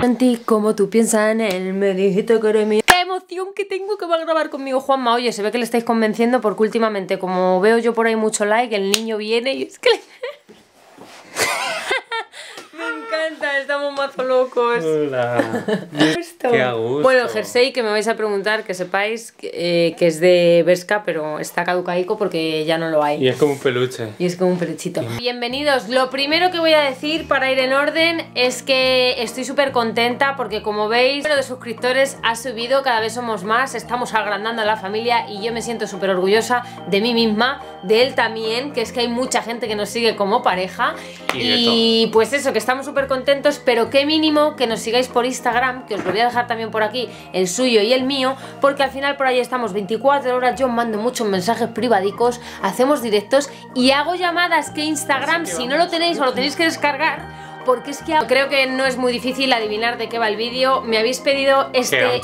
Santi, ¿cómo tú piensas en él? Me dijiste que eres mío. ¡Qué emoción que tengo que va a grabar conmigo Juanma! Oye, se ve que le estáis convenciendo porque últimamente, como veo yo por ahí mucho like, el niño viene y es que le... Me encanta, estamos mazo locos. Hola. Qué a gusto. Bueno, el jersey que me vais a preguntar, que sepáis que es de Berska, pero está caducaico porque ya no lo hay. Y es como un peluche. Y es como un peluchito. Bienvenidos. Lo primero que voy a decir para ir en orden es que estoy súper contenta porque, como veis, el número de suscriptores ha subido, cada vez somos más, estamos agrandando a la familia y yo me siento súper orgullosa de mí misma, de él también, que es que hay mucha gente que nos sigue como pareja. Y pues eso, que estamos súper contentos, pero qué mínimo que nos sigáis por Instagram, que os lo voy a dejar también por aquí, el suyo y el mío, porque al final por ahí estamos 24 horas, yo mando muchos mensajes privadicos, hacemos directos y hago llamadas que Instagram, si no lo tenéis o lo tenéis que descargar, porque es que creo que no es muy difícil adivinar de qué va el vídeo. Me habéis pedido ¿eh?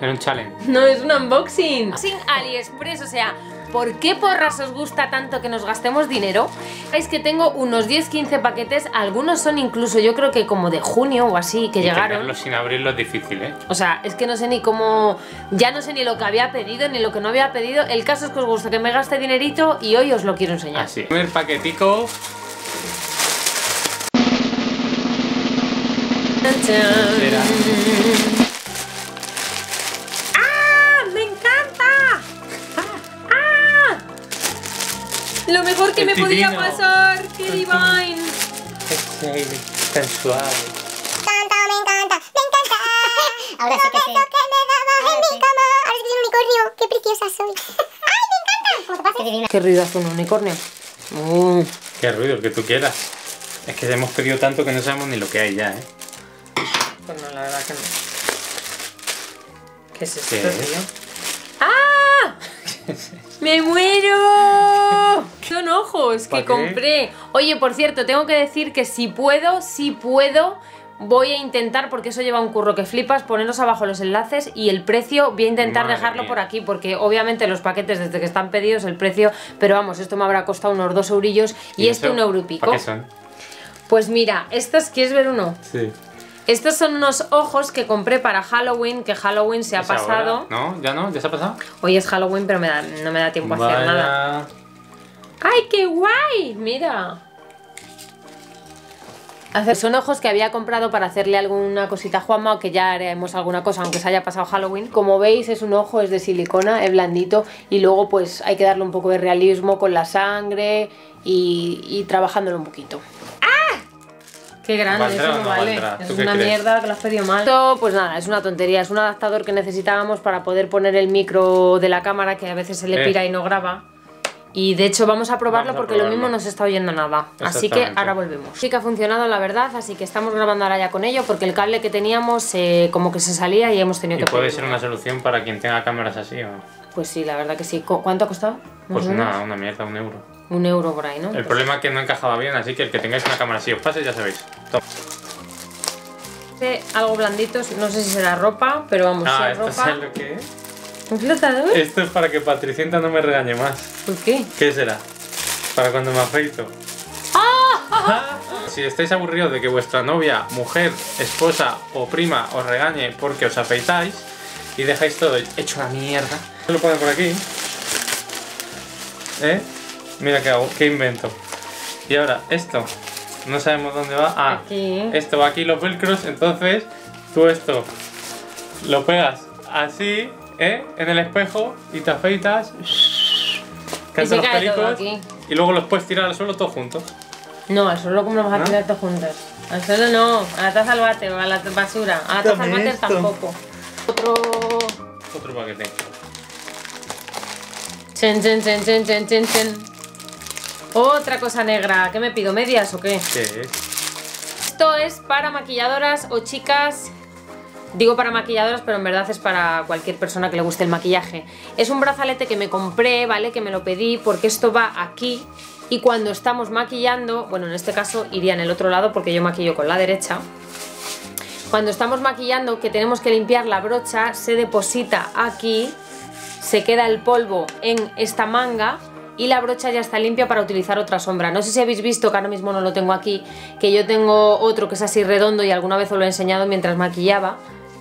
Era un challenge. No, es un unboxing. Sin Aliexpress, o sea... ¿Por qué porras os gusta tanto que nos gastemos dinero? Veis que tengo unos 10-15 paquetes, algunos son incluso yo creo que como de junio o así que llegaron. Tenerlos sin abrirlo es difícil, ¿eh? O sea, es que no sé ni cómo, ya no sé ni lo que había pedido ni lo que no había pedido. El caso es que os gusta que me gaste dinerito y hoy os lo quiero enseñar. Así. Primer paquetico. ¡Tachán! Lo mejor que me podía pasar, qué divine. Tan suave. Me encanta. Ahora sí que sí. Ahora sí. Ahora sí que un unicornio, qué preciosa soy. Ay, me encanta. Qué ruido hace un unicornio. Qué ruido, el que tú quieras. Es que hemos pedido tanto que no sabemos ni lo que hay ya, ¿eh? Pues no, la verdad que no. ¿Qué es esto, tío? ¡Ah! ¡Me muero! Son ojos que compré. Oye, por cierto, tengo que decir que si puedo, voy a intentar, porque eso lleva un curro que flipas, poneros abajo los enlaces y el precio. Voy a intentar dejarlo por aquí, porque obviamente los paquetes desde que están pedidos el precio, pero vamos, esto me habrá costado unos 2 eurillos y este 1 euro y pico. ¿Para qué son? Pues mira, estos, ¿quieres ver uno? Sí. Estos son unos ojos que compré para Halloween, que Halloween se ha pasado. ¿No? ¿Ya no? ¿Ya se ha pasado? Hoy es Halloween, pero no me da tiempo a hacer nada. ¡Ay, qué guay! Mira. Son ojos que había comprado para hacerle alguna cosita a Juanma, o que ya haremos alguna cosa, aunque se haya pasado Halloween. Como veis, es un ojo, es de silicona, es blandito, y luego pues hay que darle un poco de realismo con la sangre y trabajándolo un poquito. Qué grande, eso no vale. Es una mierda que lo has pedido mal. Esto, pues nada, es una tontería. Es un adaptador que necesitábamos para poder poner el micro de la cámara, que a veces se le pira y no graba. Y de hecho vamos a probarlo porque lo mismo no se está oyendo nada. Así que ahora volvemos. Sí que ha funcionado, la verdad, así que estamos grabando ahora ya con ello, porque el cable que teníamos como que se salía y hemos tenido que poner. ¿Puede ser una solución para quien tenga cámaras así o...? Pues sí, la verdad que sí. ¿Cuánto ha costado? Pues una mierda, 1 euro. 1 euro por ahí, ¿no? El problema es que no encajaba bien, así que el que tengáis una cámara así os pase, ya sabéis. Toma. Algo blandito, no sé si será ropa, pero vamos, si es ropa... ¿Sabes lo que es? ¿Un flotador? Esto es para que Patrizienta no me regañe más. ¿Por qué? ¿Qué será? Para cuando me afeito. ¡Ah! Si estáis aburridos de que vuestra novia, mujer, esposa o prima os regañe porque os afeitáis y dejáis todo hecho una mierda, lo ponen por aquí. ¿Eh? Mira qué hago, qué invento. Y ahora esto, no sabemos dónde va. Ah, aquí. Esto va aquí, los velcros. Entonces tú esto lo pegas así, ¿eh? En el espejo y te afeitas. Y se cae todo aquí. Y luego los puedes tirar al suelo todos juntos. No, al suelo como los vas a tirar todos juntos. Al suelo no, a la taza al váter, a la basura. A la taza al váter tampoco. Otro paquete. Chen, chen, chen, chen, chen, chen, chen. Otra cosa negra. ¿Qué me pido? ¿Medias o qué? Sí. Esto es para maquilladoras o chicas. Digo para maquilladoras, pero en verdad es para cualquier persona que le guste el maquillaje. Es un brazalete que me compré, ¿vale? Que me lo pedí porque esto va aquí. Y cuando estamos maquillando, bueno, en este caso iría en el otro lado porque yo maquillo con la derecha. Cuando estamos maquillando, que tenemos que limpiar la brocha, se deposita aquí. Se queda el polvo en esta manga y la brocha ya está limpia para utilizar otra sombra. No sé si habéis visto, que ahora mismo no lo tengo aquí, que yo tengo otro que es así redondo y alguna vez os lo he enseñado mientras maquillaba,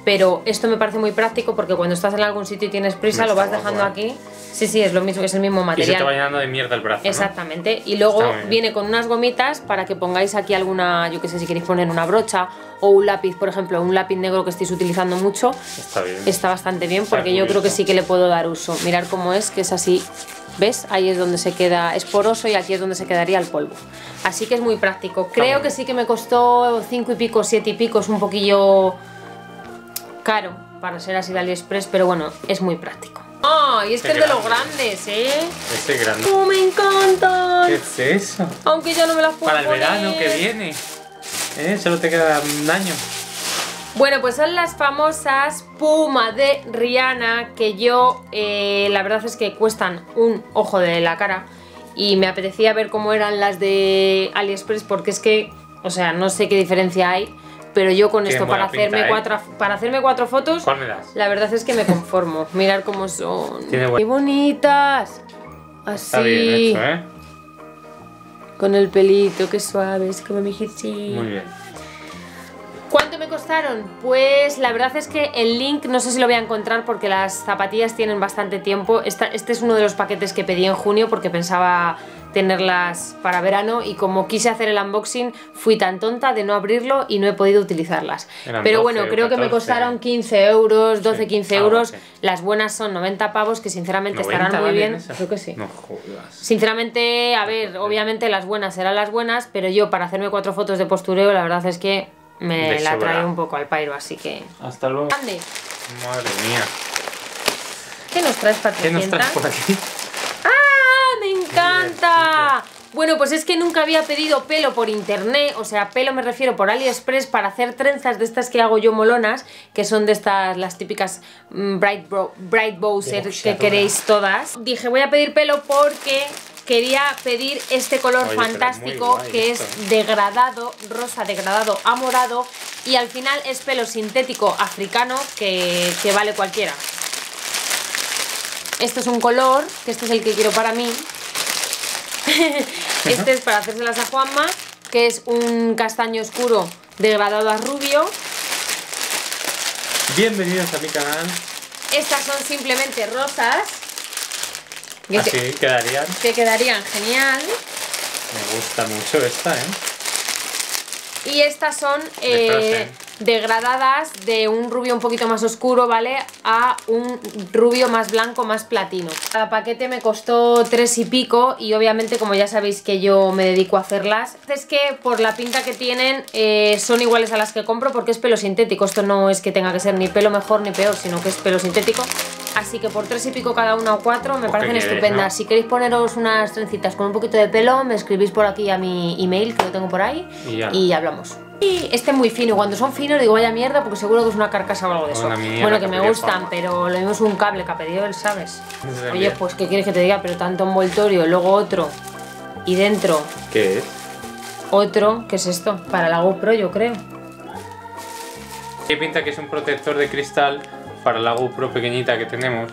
pero esto me parece muy práctico porque cuando estás en algún sitio y tienes prisa lo vas dejando aquí. Sí, sí, es lo mismo, es el mismo material. Y se te va llenando de mierda el brazo, ¿no? Exactamente. Y luego viene con unas gomitas para que pongáis aquí alguna, yo qué sé, si queréis poner una brocha o un lápiz, por ejemplo, un lápiz negro que estéis utilizando mucho. Está bien. Está bastante bien porque yo creo que sí que le puedo dar uso. Mirad cómo es, que es así. ¿Ves? Ahí es donde se queda, es poroso y aquí es donde se quedaría el polvo. Así que es muy práctico. Creo que sí que me costó 5 y pico, 7 y pico, es un poquillo caro para ser así de Aliexpress, pero bueno, es muy práctico. ¡Ay! Oh, este es de los grandes, ¿eh? Este es grande. ¡Oh, me encantan! ¿Qué es eso? Aunque yo no me las puedo poner. Para el verano que viene. Solo te queda un año. Bueno, pues son las famosas Puma de Rihanna, que yo, la verdad es que cuestan un ojo de la cara. Y me apetecía ver cómo eran las de Aliexpress, porque es que, o sea, no sé qué diferencia hay. Pero yo con esto, para hacerme, para hacerme cuatro fotos, ¿cuál me das? La verdad es que me conformo. Mirad cómo son. ¡Qué bonitas! Así. Está bien hecho, ¿eh? Con el pelito, qué suaves, como mi hijita. Muy bien. ¿Cuánto me costaron? Pues la verdad es que el link no sé si lo voy a encontrar porque las zapatillas tienen bastante tiempo. Este es uno de los paquetes que pedí en junio porque pensaba tenerlas para verano y como quise hacer el unboxing fui tan tonta de no abrirlo y no he podido utilizarlas. Eran pero bueno, 12, creo 14, que me costaron 15 euros, 12-15 euros. Sí. Las buenas son 90 pavos, que sinceramente estarán muy bien. Creo que sí. No jodas. Sinceramente, a ver, obviamente las buenas serán las buenas, pero yo para hacerme 4 fotos de postureo la verdad es que me la trae un poco al pairo, así que... Hasta luego. Ande. Madre mía. ¿Qué nos traes, Patrizienta? ¿Qué nos traes por aquí? ¡Me encanta! Bueno, pues es que nunca había pedido pelo por internet, o sea, pelo me refiero por Aliexpress, para hacer trenzas de estas que hago yo molonas, que son de estas, las típicas bright bowser que queréis todas. Dije, voy a pedir pelo porque quería pedir este color fantástico que es degradado, rosa degradado a morado, y al final es pelo sintético africano que vale cualquiera. Este es un color, que este es el que quiero para mí. Este es para hacérselas a Juanma, que es un castaño oscuro degradado a rubio. Bienvenidos a mi canal. Estas son simplemente rosas. Así quedarían. Que quedarían genial. Me gusta mucho esta, ¿eh? Y estas son degradadas de un rubio un poquito más oscuro, ¿vale? A un rubio más blanco, más platino. Cada paquete me costó 3 y pico y obviamente, como ya sabéis que yo me dedico a hacerlas, es que por la pinta que tienen son iguales a las que compro porque es pelo sintético. Esto no es que tenga que ser ni pelo mejor ni peor, sino que es pelo sintético. Así que por 3 y pico cada una o 4 me parecen estupendas. ¿No? Si queréis poneros unas trencitas con un poquito de pelo, me escribís por aquí a mi email, que lo tengo por ahí, y hablamos. Y este es muy fino, cuando son finos digo vaya mierda porque seguro que es una carcasa o algo de eso. Bueno, que me gustan, pero lo mismo es un cable que ha pedido él, ¿sabes? Oye, pues ¿qué quieres que te diga? Pero tanto envoltorio, luego otro, y dentro... ¿Qué es? Otro, ¿qué es esto? Para la GoPro, yo creo. Qué pinta que es un protector de cristal para la GoPro pequeñita que tenemos,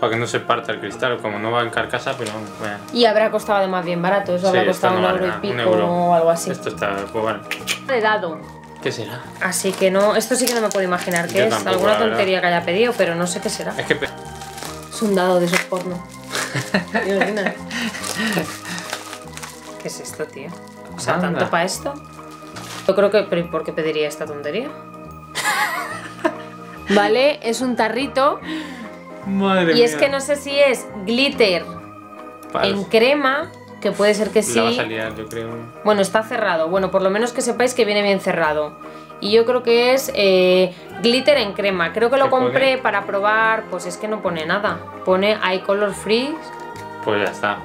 para que no se parta el cristal, como no va en carcasa, pero bueno. Y habrá costado además bien barato, eso habrá costado no vale €1 y pico o algo así. Esto está, pues bueno. De dado. ¿Qué será? Así que no, esto sí que no me puedo imaginar qué es. Alguna tontería que haya pedido, pero no sé qué será. Es que es un dado de esos porno. ¿Qué es esto, tío? O sea, tanto para esto. Yo creo que, pero ¿por qué pediría esta tontería? Vale, es un tarrito. Madre mía. Y es que no sé si es glitter en crema, que puede ser que sí. La va a salir, yo creo. Bueno, está cerrado. Bueno, por lo menos que sepáis que viene bien cerrado. Y yo creo que es glitter en crema. Creo que lo compré para probar. Pues es que no pone nada. Pone hay color free. Pues ya está.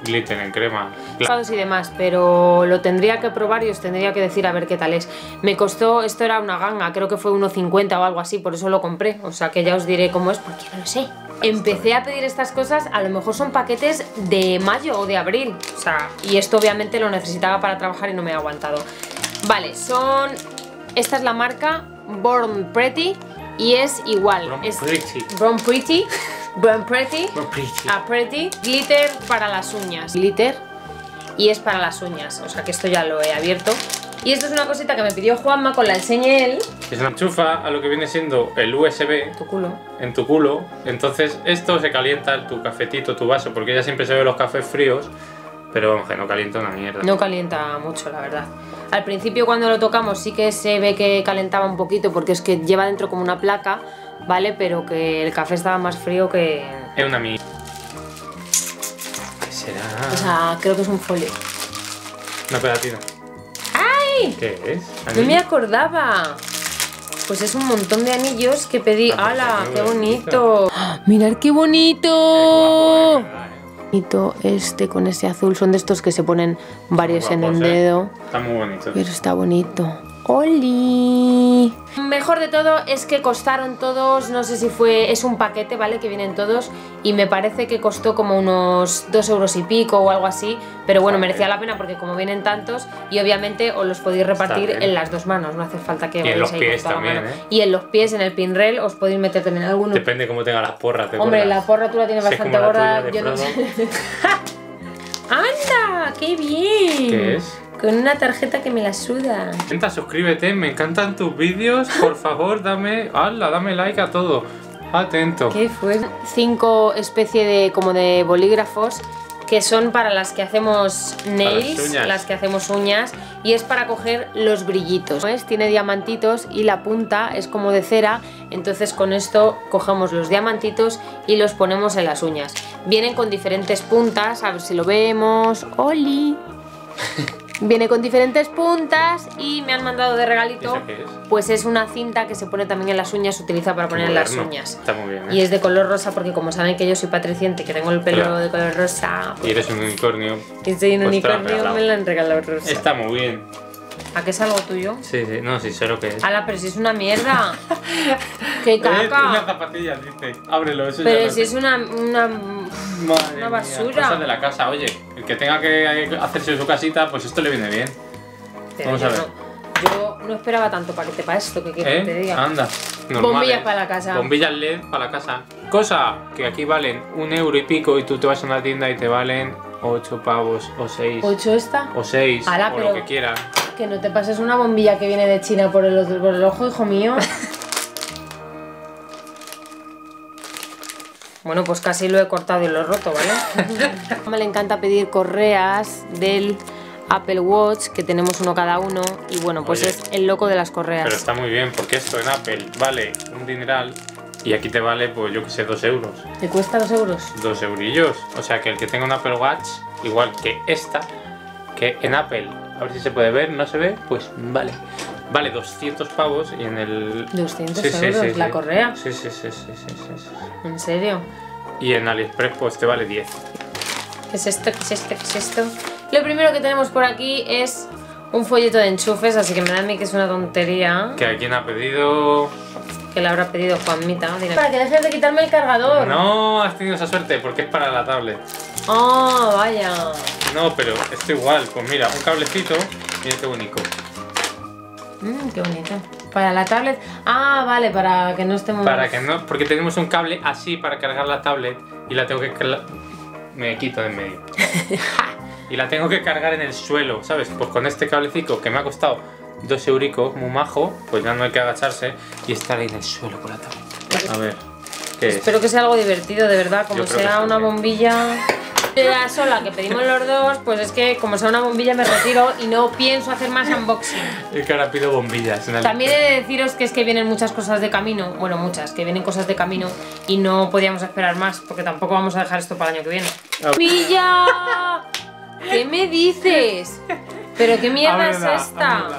Glitter en crema y demás, pero lo tendría que probar y os tendría que decir a ver qué tal es. Me costó, esto era una ganga, creo que fue 1,50 o algo así, por eso lo compré. O sea que ya os diré cómo es, porque no lo sé. Empecé a pedir estas cosas, a lo mejor son paquetes de mayo o de abril. O sea, y esto obviamente lo necesitaba para trabajar y no me he aguantado. Vale, son... Esta es la marca Born Pretty y es igual. Born Pretty. Born Pretty. A Pretty. Glitter para las uñas. Glitter. Y es para las uñas. O sea que esto ya lo he abierto. Y esto es una cosita que me pidió Juanma, con la enseñé él. Es una enchufa a lo que viene siendo el USB. En tu culo. En tu culo. Entonces esto se calienta tu cafetito, tu vaso, porque ya siempre se ve los cafés fríos. Pero vamos, que no calienta una mierda. No calienta mucho, la verdad. Al principio cuando lo tocamos sí que se ve que calentaba un poquito, porque es que lleva dentro como una placa, ¿vale? Pero que el café estaba más frío que... Es una mierda. ¿Qué será? O sea, creo que es un folio. Una pegatina. ¡Ay! ¿Qué es? ¿Anillo? No me acordaba. Pues es un montón de anillos que pedí. ¡Hala! ¡Qué bonito! ¡Ah, mirad qué bonito! Bonito este con ese azul, son de estos que se ponen varios guapos, en el dedo. Está muy bonito. Pero está bonito. ¡Oli! Mejor de todo es que costaron todos, no sé si fue, es un paquete, ¿vale? Que vienen todos y me parece que costó como unos 2 € y pico o algo así, pero bueno, merecía la pena porque como vienen tantos y obviamente os los podéis repartir en las dos manos, no hace falta que... Y en los pies también, ¿eh? Y en los pies, en el pin rail, os podéis meter también alguno. Depende cómo tenga las porras. Hombre, la porra tú la tienes bastante gorda, yo no sé. ¡Anda! ¡Qué bien! ¿Qué es? Con una tarjeta que me la suda. Intenta, suscríbete, me encantan tus vídeos. Por favor, dame, hala, dame like a todo. Atento. ¿Qué fue? 5 especies de como de bolígrafos que son para las que hacemos nails, las que hacemos uñas, y es para coger los brillitos. ¿Ves? Tiene diamantitos y la punta es como de cera, entonces con esto cogemos los diamantitos y los ponemos en las uñas. Vienen con diferentes puntas, a ver si lo vemos. ¡Oli! Viene con diferentes puntas y me han mandado de regalito. ¿Eso qué es? Pues es una cinta que se pone también en las uñas, se utiliza para poner en las uñas. Está muy bien, ¿eh? Y es de color rosa porque como saben que yo soy Patrizienta, que tengo el pelo de color rosa. Y eres un unicornio. Y soy un unicornio, me lo han regalado rosa. Está muy bien. ¿A qué es algo tuyo? Sí, sí, no, sí, sé lo que es. ¡Hala, pero si es una mierda! ¡Qué caca! Es una zapatilla, dice. Ábrelo, eso pero ya si es una basura. Cosas de la casa, oye. El que tenga que hacerse su casita, pues esto le viene bien. Pero vamos a ver. No, yo no esperaba tanto paquete para esto, que quieres que te diga. Anda, normal. Bombillas para la casa. Bombillas LED para la casa. Cosa que aquí valen 1 € y pico y tú te vas a una tienda y te valen 8 pavos o 6. ¿8 esta? O 6, ala, o pero... lo que quieras. Que no te pases una bombilla que viene de China por el ojo, hijo mío. Bueno, pues casi lo he cortado y lo he roto, ¿vale? Me le encanta pedir correas del Apple Watch, que tenemos uno cada uno. Y bueno, pues oye, es el loco de las correas. Pero está muy bien, porque esto en Apple vale un dineral y aquí te vale, pues yo que sé, 2 €. ¿Te cuesta 2 €? 2 eurillos. O sea que el que tenga un Apple Watch, igual que esta, que en Apple... A ver si se puede ver, no se ve, pues vale. Vale 200 pavos y en el... 200 sí, euros sí, sí, la sí. Correa. Sí sí sí, sí, sí, sí, sí. ¿En serio? Y en Aliexpress pues te vale 10. ¿Qué es esto? ¿Qué es esto? ¿Qué es esto? Lo primero que tenemos por aquí es un folleto de enchufes, así que me da a mí que es una tontería. ¿Que a quién ha pedido? Que le habrá pedido Juanmita. Dirá, para que dejes de quitarme el cargador. No, has tenido esa suerte porque es para la tablet. Oh, vaya. No, pero esto igual, pues mira, un cablecito, mira qué bonito. Qué bonito. Para la tablet. Ah, vale, para que no estemos... Para que no, porque tenemos un cable así para cargar la tablet y la tengo que... Me quito de en medio. Y la tengo que cargar en el suelo, ¿sabes? Pues con este cablecito que me ha costado 2 euricos, muy majo, pues ya no hay que agacharse y estar ahí en el suelo con la tablet. A ver, ¿qué es? Espero que sea algo divertido, de verdad, como sea una bombilla... La sola que pedimos los dos, pues es que como sea una bombilla me retiro y no pienso hacer más unboxing. Es que ahora pido bombillas. También he de deciros que es que vienen muchas cosas de camino, bueno muchas, que vienen cosas de camino y no podíamos esperar más porque tampoco vamos a dejar esto para el año que viene. ¡Bombilla! ¿Qué me dices? ¿Pero qué mierda ábrela, es esta? Ábrela.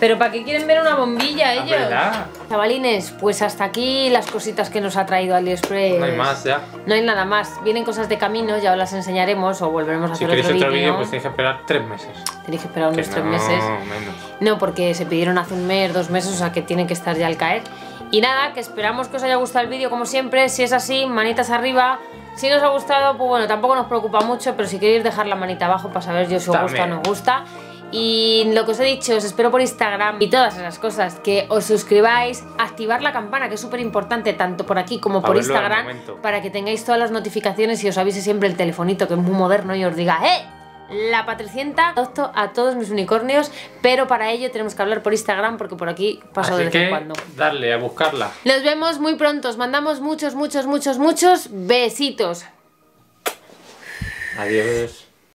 ¿Pero para qué quieren ver una bombilla ellos? Ábrela. Chavalines, pues hasta aquí las cositas que nos ha traído Aliexpress. No hay más ya. No hay nada más. Vienen cosas de camino, ya os las enseñaremos o volveremos a hacer otro vídeo. Si queréis otro vídeo, pues tenéis que esperar 3 meses. Tenéis que esperar unos 3 meses. No, menos. No, porque se pidieron hace 1 mes, 2 meses, o sea que tienen que estar ya al caer. Y nada, que esperamos que os haya gustado el vídeo como siempre. Si es así, manitas arriba. Si no os ha gustado, pues bueno, tampoco nos preocupa mucho, pero si queréis dejar la manita abajo para saber yo si os gusta o no os gusta. Y lo que os he dicho, os espero por Instagram y todas esas cosas, que os suscribáis, activar la campana, que es súper importante, tanto por aquí como por Instagram, para que tengáis todas las notificaciones y os avise siempre el telefonito, que es muy moderno, y os diga ¡eh! La Patrizienta, adopto a todos mis unicornios, pero para ello tenemos que hablar por Instagram porque por aquí paso de vez en cuando. Darle a buscarla. Nos vemos muy pronto, os mandamos muchos besitos. Adiós.